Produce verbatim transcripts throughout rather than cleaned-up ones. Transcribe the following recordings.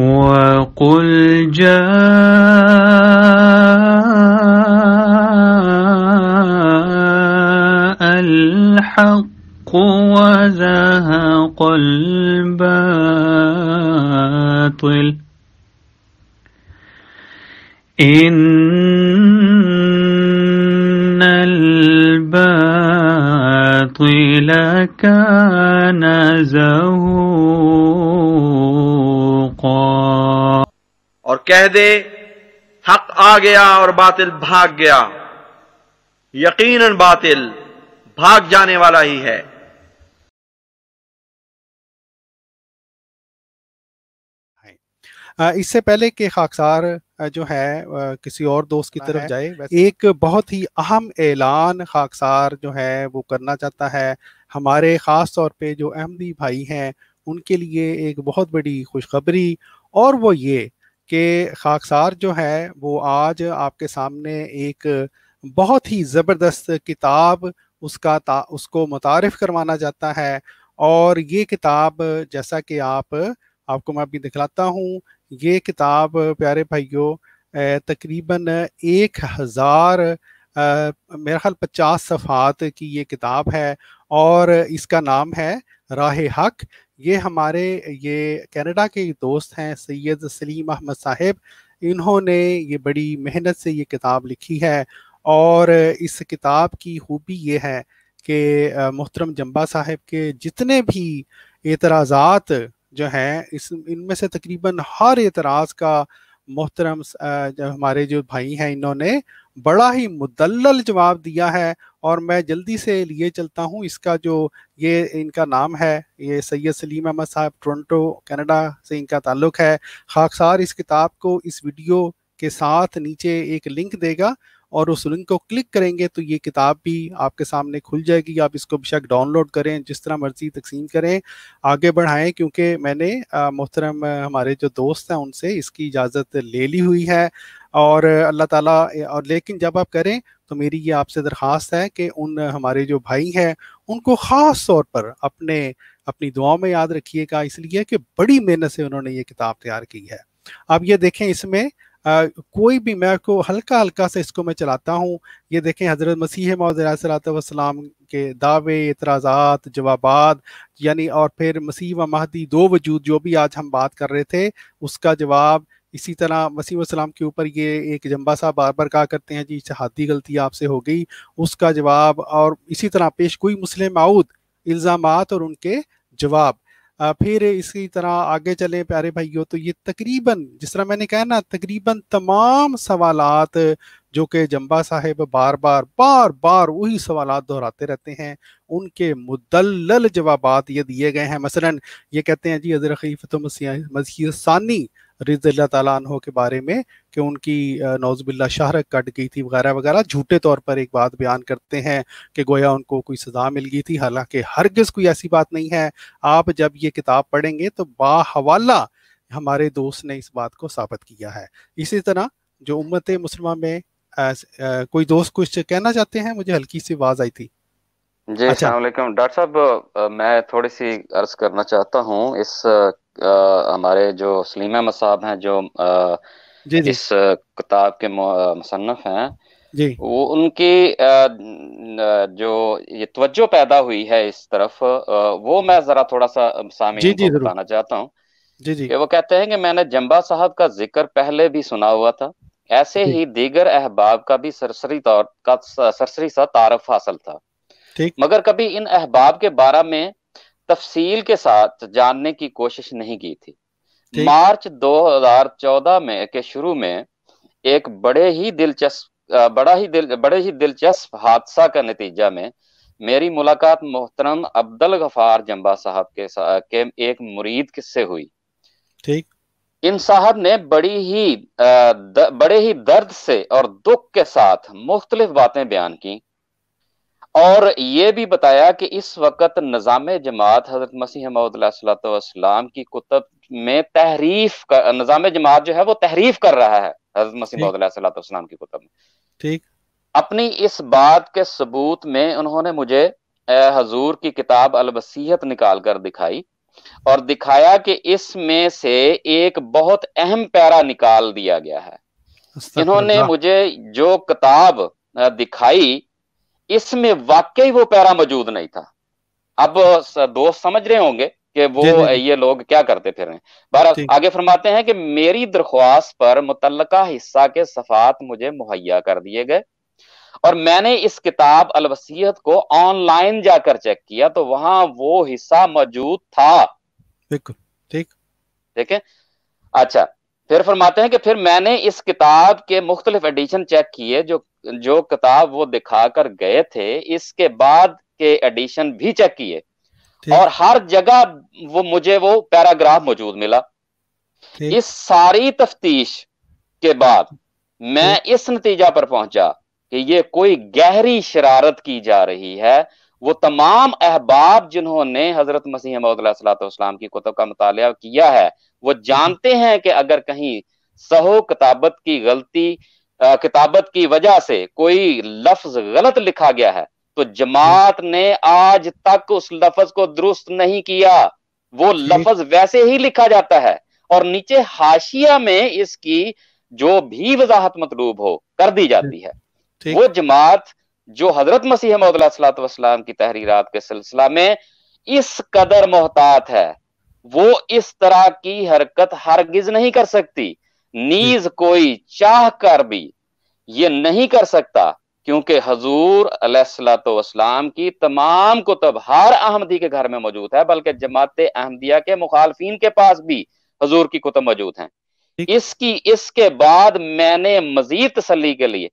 وَقُلْ جَاءَ الْحَقُّ وَزَهَقَ الْبَاطِلُ إِنَّ الْبَاطِلَ كَانَ زَهُوقًا। और कह दे हक आ गया और बातिल भाग गया, यकीनन बातिल भाग जाने वाला ही है। इससे पहले कि खाकसार जो है किसी और दोस्त की तरफ जाए, एक बहुत ही अहम ऐलान खाकसार जो है वो करना चाहता है। हमारे खास तौर पे जो अहमदी भाई हैं उनके लिए एक बहुत बड़ी खुशखबरी, और वो ये कि खाकसार जो है वो आज आपके सामने एक बहुत ही ज़बरदस्त किताब उसका ता, उसको मुतारिफ करवाना जाता है। और ये किताब जैसा कि आप आपको मैं अभी दिखलाता हूँ, ये किताब प्यारे भाइयों तकरीबन एक हज़ार मेरा ख्याल पचास सफ़ात की ये किताब है और इसका नाम है राहे हक। ये हमारे ये कनाडा के दोस्त हैं सैयद सलीम अहमद साहब, इन्होंने ये बड़ी मेहनत से ये किताब लिखी है। और इस किताब की खूबी ये है कि मोहतरम जंबा साहब के जितने भी एतराज़ात जो हैं इस इनमें से तकरीबन हर एतराज़ का मोहतरम हमारे जो भाई हैं इन्होंने बड़ा ही मुदल्लल जवाब दिया है। और मैं जल्दी से लिए चलता हूँ इसका जो ये इनका नाम है, ये सैयद सलीम अहमद साहब टोरंटो कनाडा से इनका ताल्लुक़ है। खाकसार इस किताब को इस वीडियो के साथ नीचे एक लिंक देगा और उस लिंक को क्लिक करेंगे तो ये किताब भी आपके सामने खुल जाएगी। आप इसको बेशक डाउनलोड करें, जिस तरह मर्जी तकसीम करें, आगे बढ़ाएं, क्योंकि मैंने मोहतरम हमारे जो दोस्त हैं उनसे इसकी इजाज़त ले ली हुई है। और अल्लाह ताला, और लेकिन जब आप करें तो मेरी ये आपसे दरख्वास्त है कि उन हमारे जो भाई हैं उनको ख़ास तौर पर अपने अपनी दुआ में याद रखिएगा, इसलिए कि बड़ी मेहनत से उन्होंने ये किताब तैयार की है। आप ये देखें, इसमें आ, कोई भी, मैं को हल्का हल्का से इसको मैं चलाता हूँ। ये देखें, हज़रत मसीह मौद अलैहिस्सलाम के दावे, एतराज़ात, जवाबात, यानी और फिर मसीह व महदी दो वजूद, जो भी आज हम बात कर रहे थे उसका जवाब। इसी तरह मसीह वसलाम के ऊपर ये एक जंबा साहब बार बार कहा करते हैं जी इज्तिहादी गलती आपसे हो गई, उसका जवाब। और इसी तरह पेश कोई मुस्लिम मऊद, इल्ज़ामात और उनके जवाब। फिर इसी तरह आगे चलें प्यारे भाइयों, तो ये तकरीबन, जिस तरह मैंने कहा ना, तकरीबन तमाम सवालात जो कि जंबा साहब बार बार बार बार वही सवालात दोहराते रहते हैं, उनके मुदल्लल जवाबात ये दिए गए हैं। मसलन ये कहते हैं जी हज़रत खलीफतु मसीह सानी रज़ियल्लाहु ताला अन्हो के बारे में कि उनकी नौज़ुबिल्लाह शहरक कट गई थी वगैरह वगैरह, झूठे तौर पर एक बात बयान करते हैं कि गोया उनको कोई सज़ा मिल गई थी, हालांकि हरगिज़ कोई ऐसी बात नहीं है। आप जब ये किताब पढ़ेंगे तो बाहवाला हमारे दोस्त ने इस बात को साबित किया है। इसी तरह जो उम्मत मुसलमा में आ, आ, कोई दोस्त कुछ कहना चाहते हैं, मुझे हल्की सी आवाज़ आई थी। जी अस्सलामुअलैकुम डॉक्टर साहब, मैं थोड़ी सी अर्ज करना चाहता हूँ। इस आ, हमारे जो सलीम अहमद साहब हैं जो आ, जी जी। इस किताब के मुसन्निफ हैं जी, वो उनकी आ, जो ये तवज्जो पैदा हुई है इस तरफ, आ, वो मैं जरा थोड़ा सा सामने को बताना चाहता हूँ। वो कहते हैं कि मैंने जंबा साहब का जिक्र पहले भी सुना हुआ था, ऐसे ही दीगर अहबाब का भी सरसरी तौर का सरसरी सा तारफ हासिल था, मगर कभी इन अहबाब के बारे में तफसील के साथ जानने की कोशिश नहीं की थी। मार्च दो हज़ार चौदह में के शुरू में एक बड़े ही दिलचस्प बड़ा ही दिल बड़े ही दिलचस्प हादसा का नतीजा में मेरी मुलाकात मोहतरम अब्दुल गफ्फार जंबा साहब के साथ के एक मुरीद से हुई। ठीक, इन साहब ने बड़ी ही द, बड़े ही दर्द से और दुख के साथ मुख्तलिफ बातें बयान की और ये भी बताया कि इस वक्त निज़ाम जमात हज़रत मसीह मौद अलैहिस्सलाम की कुतब में तहरीफ कर, निज़ाम जमात जो है वो तहरीफ कर रहा है हज़रत मसीह मौद अलैहिस्सलाम की कुतब में। ठीक, अपनी इस बात के सबूत में उन्होंने मुझे हजूर की किताब अल-वसीयत निकाल कर दिखाई और दिखाया कि इसमें से एक बहुत अहम पैरा निकाल दिया गया है। इन्होंने मुझे जो किताब दिखाई इसमें वाकई वो पैरा मौजूद नहीं था। अब दोस्त समझ रहे होंगे कि वो ये लोग क्या करते फिर रहे हैं। बहरहाल आगे फरमाते हैं कि मेरी दरख्वास्त पर मुतल्लका हिस्सा के सफात मुझे मुहैया कर दिए गए और मैंने इस किताब अल-वसीयत को ऑनलाइन जाकर चेक किया तो वहां वो हिस्सा मौजूद था। बिल्कुल ठीक ठीक है। अच्छा फिर फरमाते हैं कि फिर मैंने इस किताब के मुख्तलिफ एडिशन चेक किए, जो जो किताब वो दिखा कर गए थे इसके बाद के एडिशन भी चेक किए और हर जगह वो मुझे वो पैराग्राफ मौजूद मिला। इस सारी तफ्तीश के बाद मैं इस नतीजा पर पहुंचा कि ये कोई गहरी शरारत की जा रही है। वो तमाम अहबाब जिन्होंने हजरत मसीह मौद अलैहिस्सलाम की कुतुब का मुतालिया किया है वो जानते हैं कि अगर कहीं सहो किताबत की गलती आ, किताबत की वजह से कोई लफ्ज गलत लिखा गया है तो जमात ने आज तक उस लफ्ज को दुरुस्त नहीं किया। वो लफ्ज वैसे ही लिखा जाता है और नीचे हाशिया में इसकी जो भी वजाहत मतलूब हो कर दी जाती है। वो जमात जो हजरत मसीह मौद अलैहिस्सलातु वस्सलाम की तहरीरात के सिलसिला में इस कदर मोहतात है वो इस तरह की हरकत हरगिज नहीं कर सकती। नीज कोई चाह कर भी ये नहीं कर सकता क्योंकि हजूर अलैहिस्सलातु वस्सलाम की तमाम कुतुब हर अहमदी के घर में मौजूद है, बल्कि जमात अहमदिया के मुखालफीन के पास भी हजूर की कुतुब मौजूद हैं। इसकी इसके बाद मैंने मजीद तसल्ली के लिए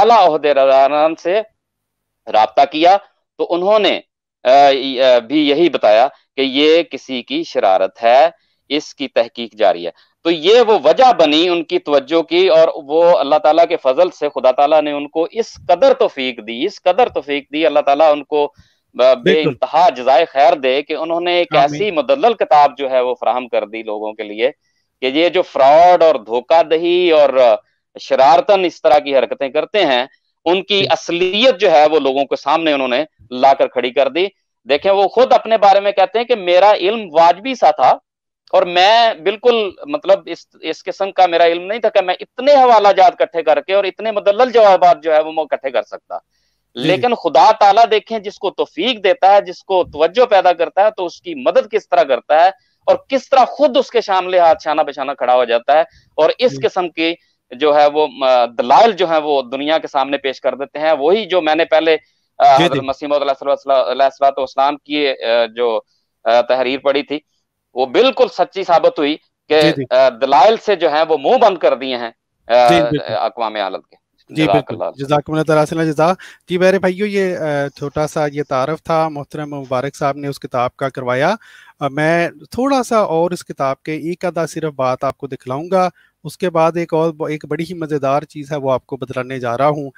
आला अहदेदारान से राब्ता किया तो उन्होंने भी यही बताया कि ये किसी की शरारत है, इसकी तहकीक जारी है। तो ये वो वजह बनी उनकी तवज्जो की और वो अल्लाह ताला के फजल से खुदा ताला ने उनको इस कदर तौफीक दी, इस कदर तौफीक दी, अल्लाह ताला उनको बेइंतहा जज़ाए खैर दे कि उन्होंने एक ऐसी मुदल्लल किताब जो है वो फराहम कर दी लोगों के लिए कि ये जो फ्रॉड और धोखादही और शरारतन इस तरह की हरकतें करते हैं उनकी असलियत जो है वो लोगों के सामने उन्होंने लाकर खड़ी कर दी। देखें वो खुद अपने बारे में कहते हैं कि मेरा इल्म वाजबी सा था और मैं बिल्कुल मतलब इस इस किस्म का मेरा इल्म नहीं था कि मैं इतने हवाला जात इकट्ठे करके और इतने मुदल्लल जवाबात जो है वो मैं इकट्ठे कर सकता। लेकिन खुदा ताला देखें जिसको तौफीक देता है, जिसको तवज्जो पैदा करता है तो उसकी मदद किस तरह करता है और किस तरह खुद उसके सामने हाथ छाना बिछाना खड़ा हो जाता है और इस किस्म की जो है वो दलाइल जो है वो दुनिया के सामने पेश कर देते हैं। वही जो मैंने पहले हज़रत मसीह मौद अलैहिस्सलाम की जो तहरीर पढ़ी थी वो बिल्कुल सच्ची साबित हुई कि दलाइल से जो है वो मुंह बंद कर दिए हैं अक़वामे आलम के। जी बिल्कुल जज़ाकल्लाह जज़ा। जी मेरे भाइयों ये छोटा सा ये तारफ़ था मोहतरम मुबारक साहब ने उस किताब का करवाया। मैं थोड़ा सा और इस किताब के एक आधा सिर्फ बात आपको दिखलाऊंगा, उसके बाद एक और एक बड़ी ही मज़ेदार चीज़ है वो आपको बतलाने जा रहा हूँ।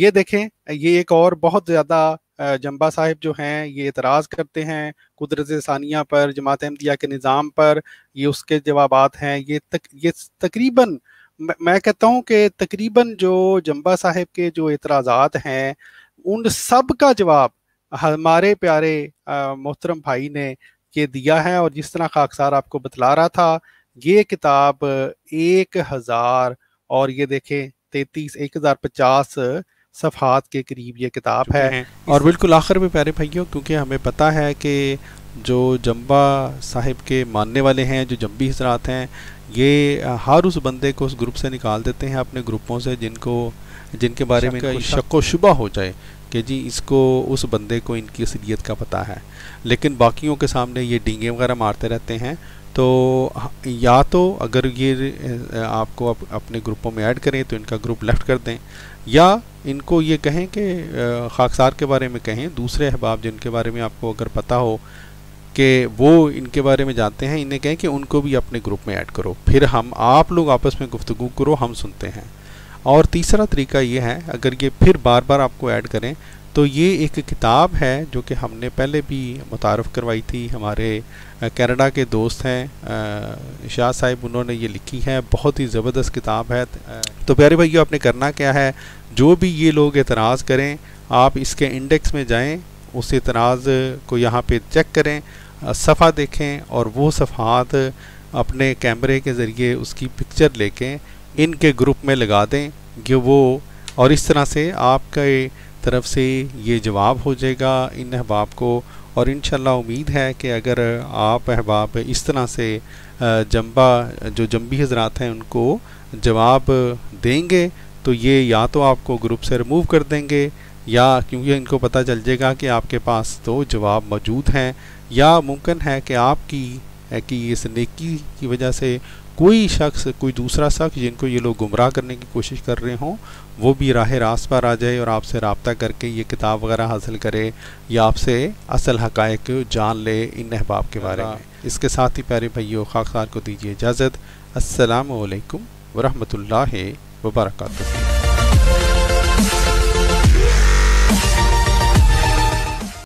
ये देखें ये एक और बहुत ज़्यादा जंबा साहिब जो हैं ये इतराज़ करते हैं कुदरत सानिया पर, जमात अहमदिया के निज़ाम पर, ये उसके जवाबात हैं। ये तक ये तकरीबन मैं कहता हूँ कि तकरीबन जो जंबा साहिब के जो एतराज़ात हैं उन सब का जवाब हमारे प्यारे मोहतरम भाई ने ये दिया है। और जिस तरह खाकसार आपको बतला रहा था ये किताब एक हज़ार और ये देखें तैतीस एक हज़ार पचास सफ़ात के करीब ये किताब है। और बिल्कुल आखिर में प्यारे भाइयों क्योंकि हमें पता है कि जो जंबा साहिब के मानने वाले हैं, जो जंबी हज़रात हैं, ये हर उस बंदे को उस ग्रुप से निकाल देते हैं अपने ग्रुपों से जिनको जिनके बारे में शक व शुबा हो जाए कि जी इसको उस बंदे को इनकी असलियत का पता है, लेकिन बाकियों के सामने ये डींगे वगैरह मारते रहते हैं। तो या तो अगर ये आपको अप, अपने ग्रुपों में ऐड करें तो इनका ग्रुप लेफ्ट कर दें या इनको ये कहें कि खाकसार के बारे में कहें, दूसरे अहबाब जिनके बारे में आपको अगर पता हो कि वो इनके बारे में जानते हैं इन्हें कहें कि उनको भी अपने ग्रुप में ऐड करो, फिर हम आप लोग आपस में गुफ्तगू करो, हम सुनते हैं। और तीसरा तरीका ये है अगर ये फिर बार बार आपको ऐड करें तो ये एक किताब है जो कि हमने पहले भी मुतारफ़ करवाई थी, हमारे कनाडा के दोस्त हैं शाह साहिब, उन्होंने ये लिखी है, बहुत ही ज़बरदस्त किताब है। तो प्यारे भाइयों आपने करना क्या है, जो भी ये लोग एतराज़ करें आप इसके इंडेक्स में जाएं, उस एतराज़ को यहाँ पे चेक करें सफ़ा देखें और वो सफ़ात अपने कैमरे के ज़रिए उसकी पिक्चर लेके इनके ग्रुप में लगा दें कि वो, और इस तरह से आपके तरफ से ये जवाब हो जाएगा इन अहबाब को। और इंशाल्लाह उम्मीद है कि अगर आप अहबाब इस तरह से जंबा जो जंबी हजरात हैं उनको जवाब देंगे तो ये या तो आपको ग्रुप से रिमूव कर देंगे या क्योंकि इनको पता चल जाएगा कि आपके पास तो जवाब मौजूद हैं, या मुमकिन है कि आपकी कि इस नेकी की वजह से कोई शख्स कोई दूसरा शख्स जिनको ये लोग गुमराह करने की कोशिश कर रहे हों वो भी राह रास्त पर आ जाए और आपसे रब्ता करके ये किताब वगैरह हासिल करे या आपसे असल हकायक जान ले इन अहबाब के बारे में। इसके साथ ही प्यारे भाइयों खाखार को दीजिए इजाज़त। अस्सलामु अलैकुम वरहमतुल्लाहि वबरकातुहू।